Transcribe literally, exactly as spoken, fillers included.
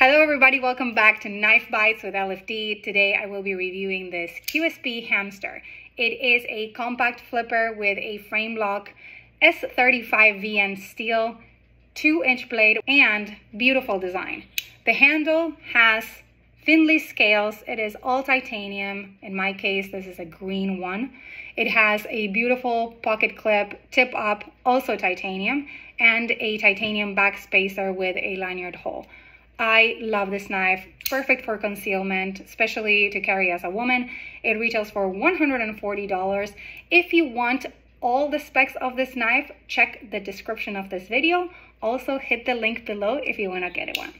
Hello everybody, welcome back to Knife Bites with L F D. Today I will be reviewing this Q S P Hamster. It is a compact flipper with a frame lock, S thirty-five V N steel, two inch blade, and beautiful design. The handle has Finley scales. It is all titanium. In my case, this is a green one. It has a beautiful pocket clip, tip up, also titanium, and a titanium back spacer with a lanyard hole. I love this knife, perfect for concealment, especially to carry as a woman. It retails for one hundred forty dollars. If you want all the specs of this knife, check the description of this video. Also hit the link below if you want to get one.